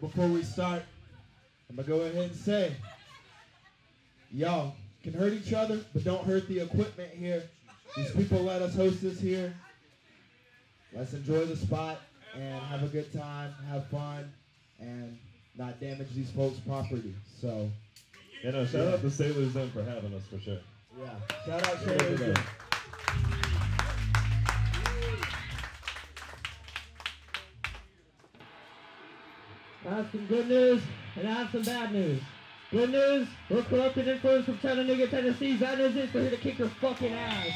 Before we start, I'm going to go ahead and say, y'all can hurt each other, but don't hurt the equipment here. These people let us host this here. Let's enjoy the spot and have a good time, have fun, and not damage these folks' property. So, you know, shout out to Sailor's Den for having us, for sure. Yeah, shout out Sailor's Den. I have some good news, and I have some bad news. Good news, we're Corrupted Influence from Chattanooga, Tennessee. Bad news is we're here to kick your fucking ass.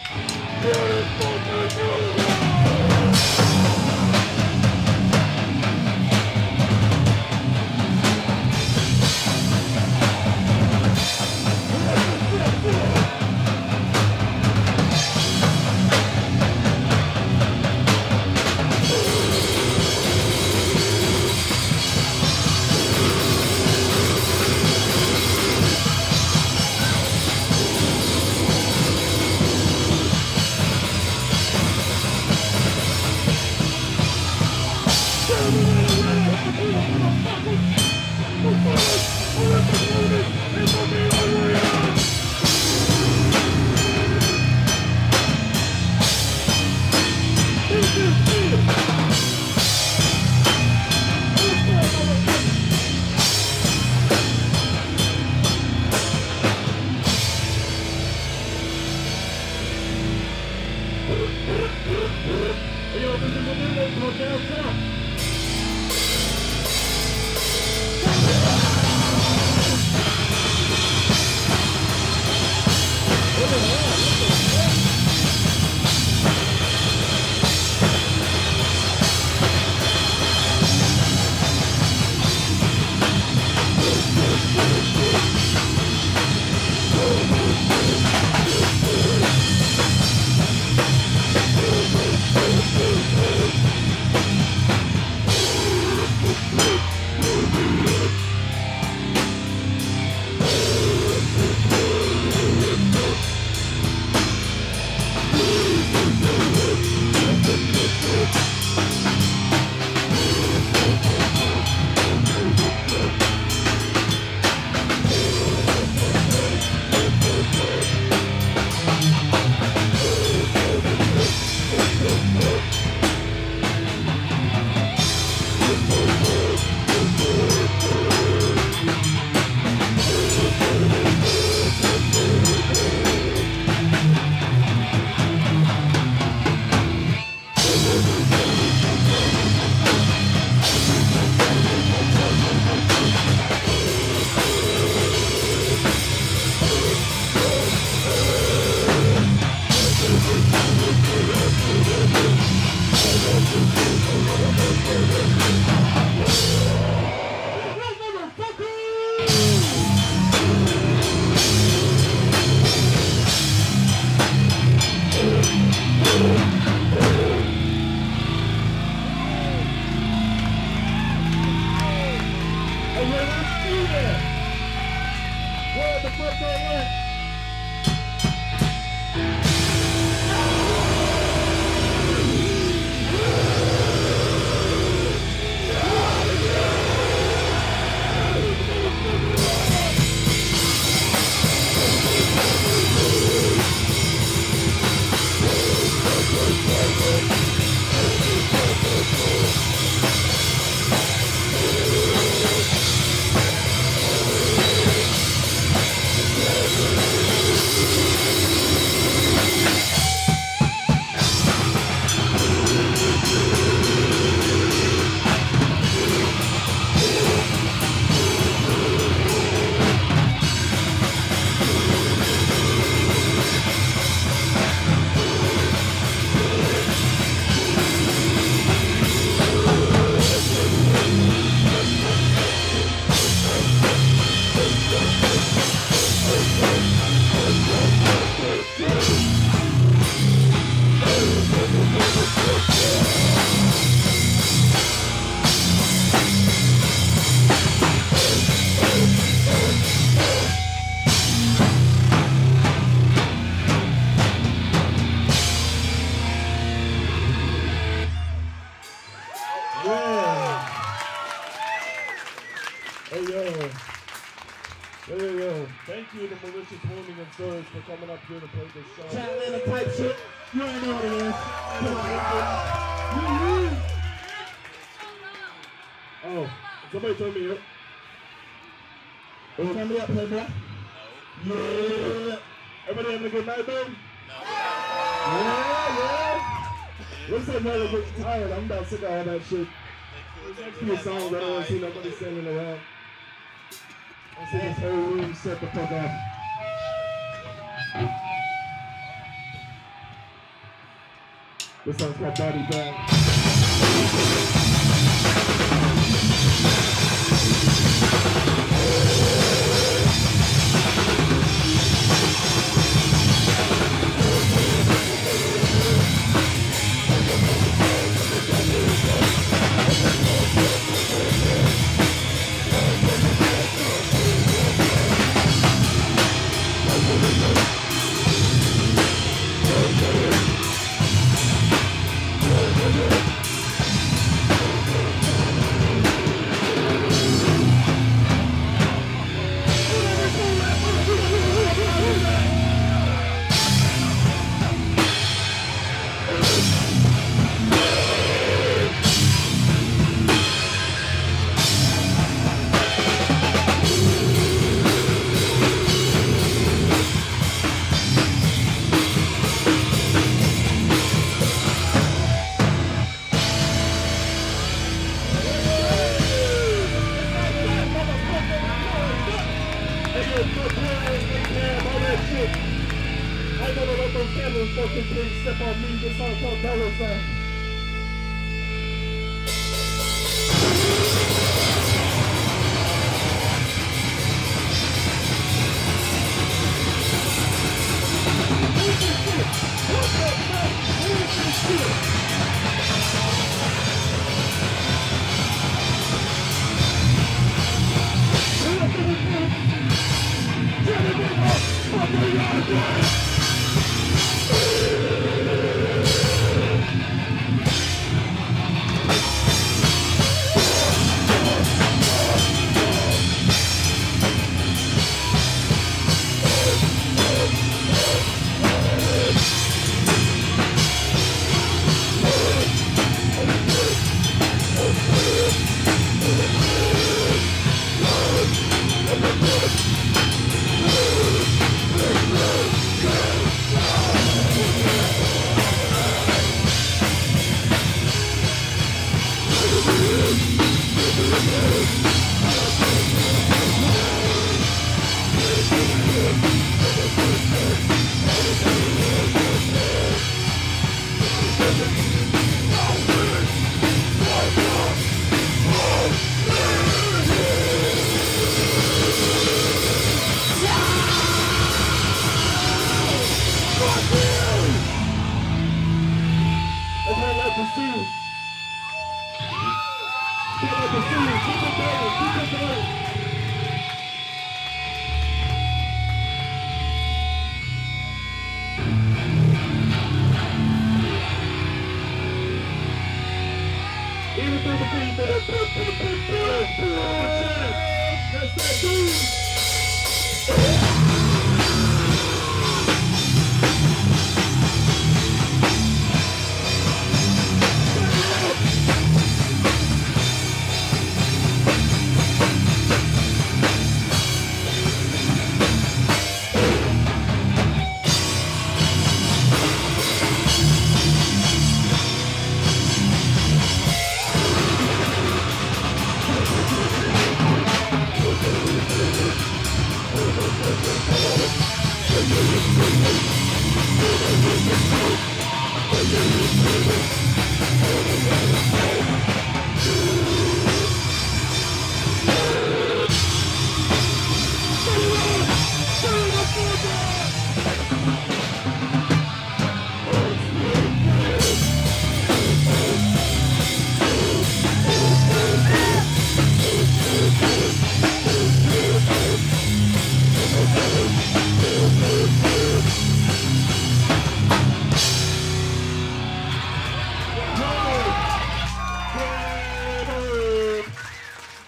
Hey, yo. Yo, yo. Thank you to Malicious Morning and Stories for coming up here to play this song. Chattanooga type shit. You already know what it is. Come on. Oh, somebody turn me up. Turn me up, playboy. Yeah. Everybody having a good night, though? No. Yeah, yeah. We're sitting there a bit tired. I'm about sick of all that shit. There's actually a song that I don't see nobody standing around. I see this whole room set the fuck up. This song's called Body Bag.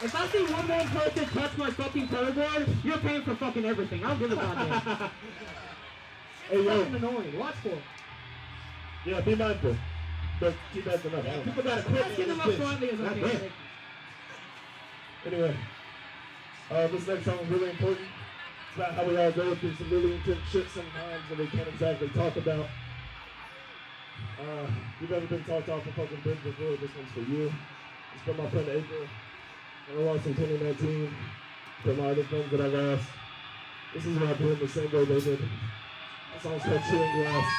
If I see one more person touch my fucking telegram, you're paying for fucking everything. I don't give a goddamn. Hey, yo. That's annoying. Watch for it. Yeah, be mindful. Because keep that enough. Yeah, people gotta quit. Let's get them up slightly as I can. Anyway. This next song is really important. It's about how we all go through some really intense shit sometimes that we can't exactly talk about. You've ever been talked off a fucking bridge before? This one's for you. It's from my friend April. I lost in 2019 from all the things that I lost. This is what I did the same way they did. That song's called Chewing Glass.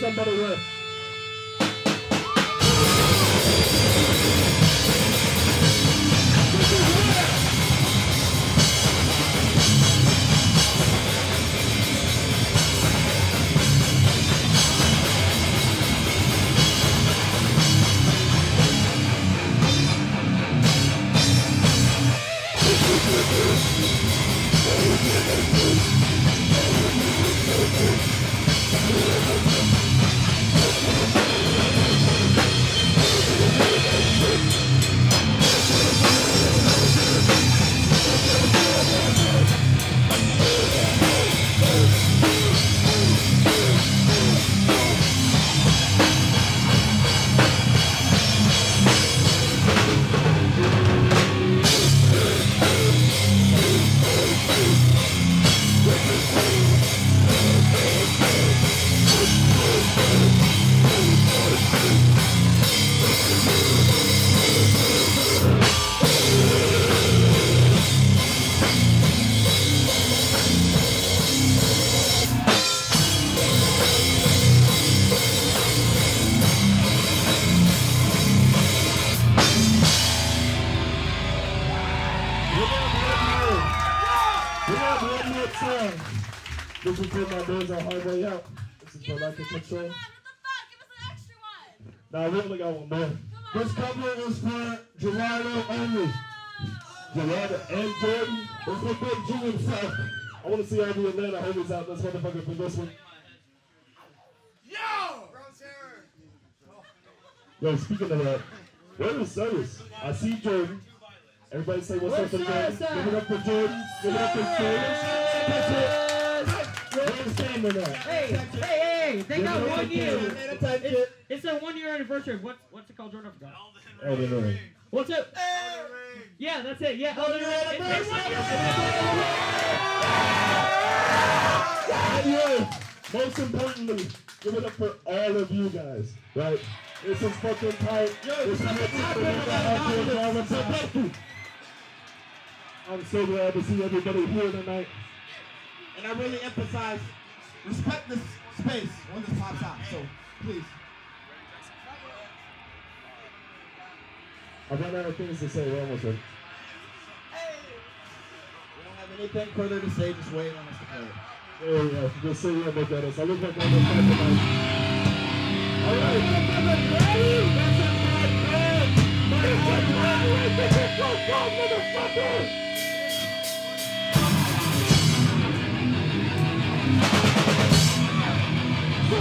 Somebody else. Yo, speaking of that, where was Sailor's? I see Jordan. Everybody say what's up to Jordan. Give it up for Jordan. Give it up for Sailor's. Hey. They got 1 year. It's their 1 year anniversary of what's it called, Jordan? I forgot. Elden Ring. What's up? Elden Ring. Yeah, that's it. Yeah, Elden Ring. It's 1 year. Most importantly, give it up for all of you guys, right? This is fucking tight. This is what so thank you. I'm so glad to see everybody here tonight. And I really emphasize, respect this space when this pops out. so please. I've run out of things to say. We're almost in. Hey! We don't have anything further to say. Just wait on us to play. There we go. Just so you look at us. I look like I'm in front of the mic. All right. That's a bad man. My heart ran right there. Go, go, motherfucker! Look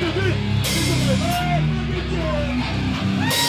at this! Look at this!